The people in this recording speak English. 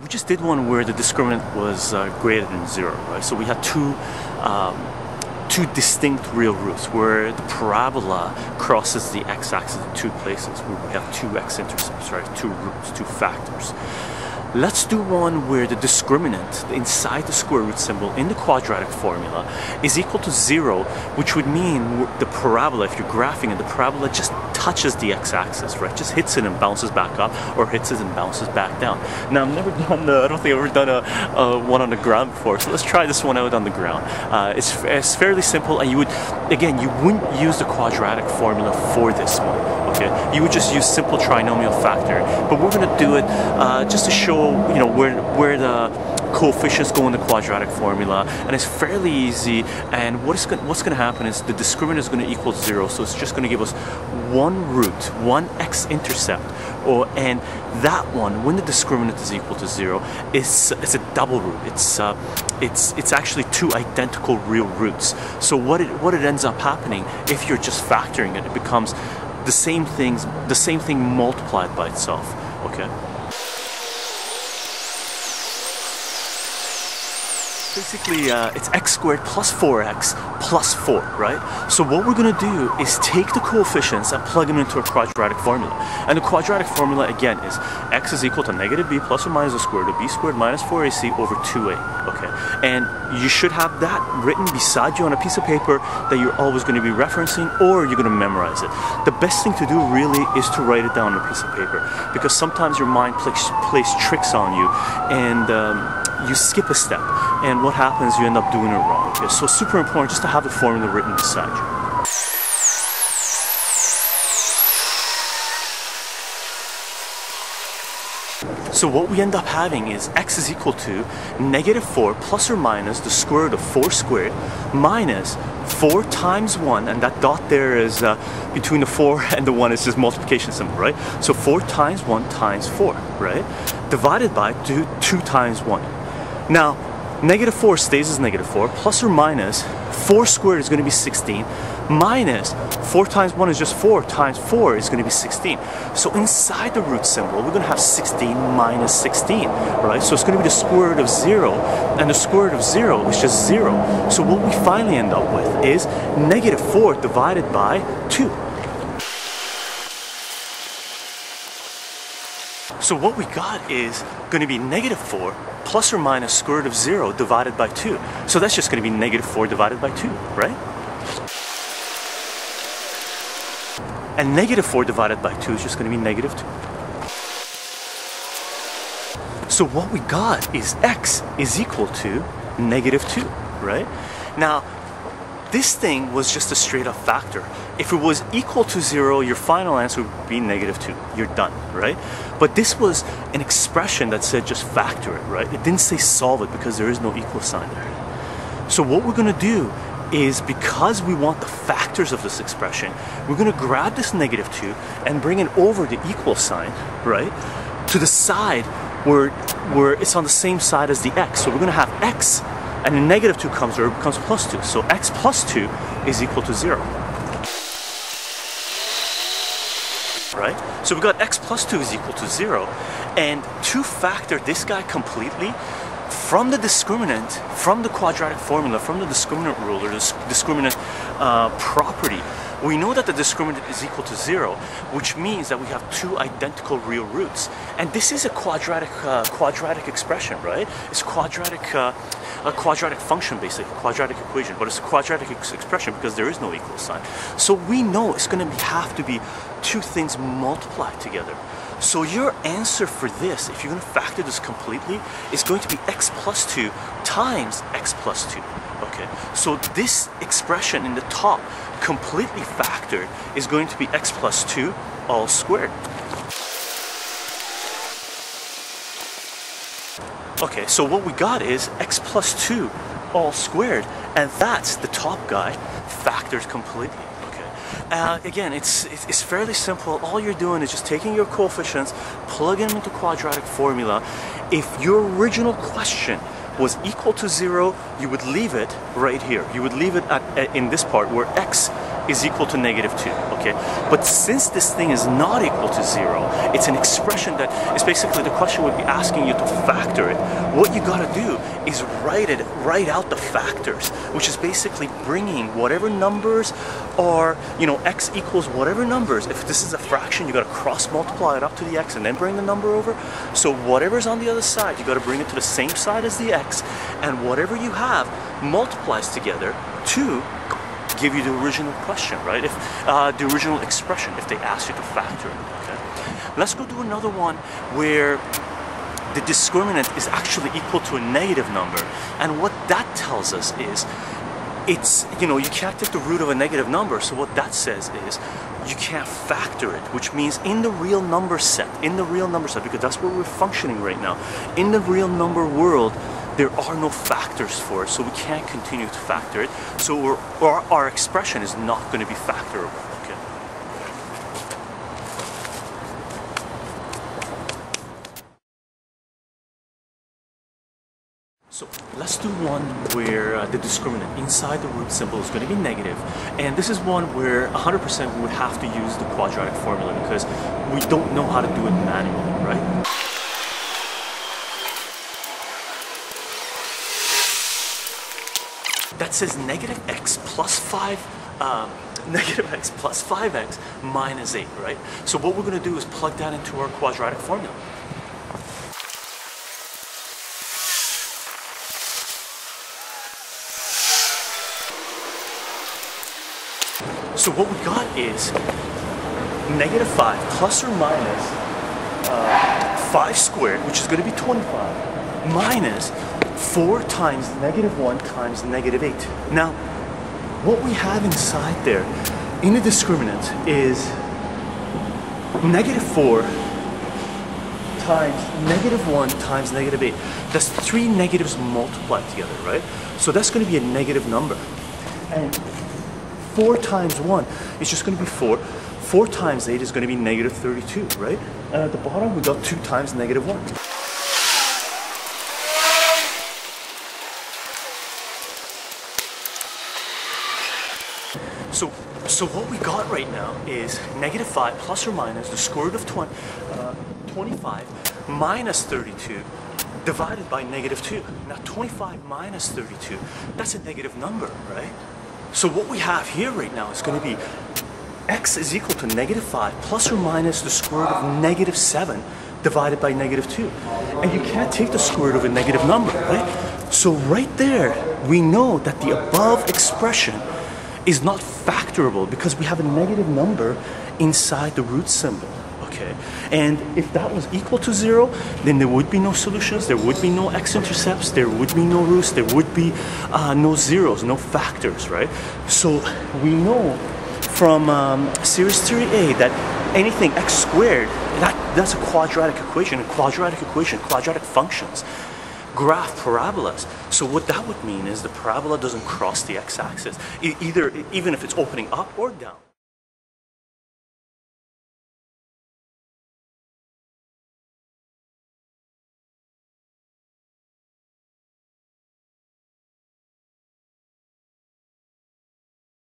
We just did one where the discriminant was greater than 0, right? So we had two distinct real roots where the parabola crosses the x-axis in two places, where we have two x-intercepts, right? Two roots, two factors. Let's do one where the discriminant inside the square root symbol in the quadratic formula is equal to 0, which would mean the parabola, if you're graphing it, the parabola just touches the x-axis, right? Just hits it and bounces back up, or hits it and bounces back down. Now, I don't think I've ever done a one on the ground before, so let's try this one out on the ground. It's fairly simple, and you wouldn't use the quadratic formula for this one, okay? You would just use simple trinomial factor, but we're gonna do it just to show, you know, where the coefficients go in the quadratic formula, and it's fairly easy. And what's going to happen is the discriminant is going to equal 0, so it's just going to give us one root, one x-intercept, and that one, when the discriminant is equal to 0, it's a double root. It's actually two identical real roots. So what it ends up happening, if you're just factoring it, it becomes the same thing multiplied by itself. Okay. Basically, it's x squared plus 4x plus 4, right? So what we're going to do is take the coefficients and plug them into a quadratic formula. And the quadratic formula, again, is x is equal to negative b plus or minus the square root of b squared minus 4ac over 2a, okay? And you should have that written beside you on a piece of paper that you're always going to be referencing, or you're going to memorize it. The best thing to do, really, is to write it down on a piece of paper, because sometimes your mind plays tricks on you, and you skip a step, and what happens, you end up doing it wrong. Okay? So super important just to have the formula written beside you. So what we end up having is x is equal to negative 4 plus or minus the square root of 4 squared minus 4 times 1, and that dot there is between the 4 and the 1 is just multiplication symbol, right? So 4 times 1 times 4, right? Divided by 2 times 1. Now, negative 4 stays as negative 4, plus or minus 4 squared is going to be 16, minus 4 times 1 is just 4, times 4 is going to be 16. So inside the root symbol, we're going to have 16 minus 16, right? So it's going to be the square root of 0, and the square root of 0 is just 0. So what we finally end up with is negative 4 divided by 2. So what we got is going to be negative 4 plus or minus square root of 0 divided by 2. So that's just going to be negative 4 divided by 2, right? And negative 4 divided by 2 is just going to be negative 2. So what we got is x is equal to negative 2, right? Now, this thing was just a straight up factor. If it was equal to 0, your final answer would be negative 2. You're done, right? But this was an expression that said just factor it, right? It didn't say solve it, because there is no equal sign there. So what we're going to do is, because we want the factors of this expression, we're going to grab this negative 2 and bring it over the equal sign, right? To the side where it's on the same side as the x. So we're going to have x, and the negative 2 comes there, it becomes plus 2. So x plus 2 is equal to 0. Right? So we got x plus 2 is equal to 0. And to factor this guy completely, from the discriminant, from the quadratic formula, from the discriminant rule, or the discriminant property, we know that the discriminant is equal to 0, which means that we have two identical real roots. And this is a quadratic expression, right? It's a quadratic function, basically, a quadratic equation, but it's a quadratic expression because there is no equal sign. So we know it's going to have to be two things multiplied together. So your answer for this, if you're going to factor this completely, is going to be x plus 2 times x plus 2. Okay, so this expression in the top, completely factored, is going to be x plus 2 all squared. Okay, so what we got is x plus 2 all squared, and that's the top guy factored completely. Again, it's fairly simple. All you're doing is just taking your coefficients, plugging them into quadratic formula. If your original question was equal to 0, you would leave it right here. You would leave it in this part where x is equal to -2, okay? But since this thing is not equal to 0, it's an expression that is basically, the question would be asking you to factor it. What you gotta do is write out the factors, which is basically bringing whatever numbers are, you know, x equals whatever numbers. If this is a fraction, you gotta cross multiply it up to the x and then bring the number over. So whatever's on the other side, you gotta bring it to the same side as the x, and whatever you have multiplies together to give you the original question, right? If the original expression, if they ask you to factor it, okay? Let's go do another one where the discriminant is actually equal to a negative number. And what that tells us is, it's, you know, you can't take the root of a negative number, so what that says is you can't factor it, which means in the real number set, because that's where we're functioning right now, in the real number world, there are no factors for it, so we can't continue to factor it. So our expression is not going to be factorable. Okay. So let's do one where the discriminant inside the root symbol is going to be negative. And this is one where 100% we would have to use the quadratic formula because we don't know how to do it manually, right? That says negative x plus 5x minus 8, right? So what we're going to do is plug that into our quadratic formula. So what we got is -5 plus or minus 5 squared, which is going to be 25, minus 4 times -1 times -8. Now, what we have inside there in the discriminant is -4 times -1 times -8. That's 3 negatives multiplied together, right? So that's going to be a negative number. And 4 times 1 is just going to be 4. 4 times 8 is going to be -32, right? And at the bottom, we got 2 times -1. So what we got right now is -5 plus or minus the square root of 25 minus 32 divided by -2. Now 25 minus 32, that's a negative number, right? So what we have here right now is going to be x is equal to -5 plus or minus the square root of -7 divided by -2. And you can't take the square root of a negative number, right? So right there, we know that the above expression is not factorable because we have a negative number inside the root symbol, okay? And if that was equal to 0, then there would be no solutions, there would be no x-intercepts, there would be no roots, there would be no zeros, no factors, right? So we know from series 3a that anything x squared, that's a quadratic equation, quadratic functions graph parabolas. So what that would mean is the parabola doesn't cross the x-axis, either, even if it's opening up or down.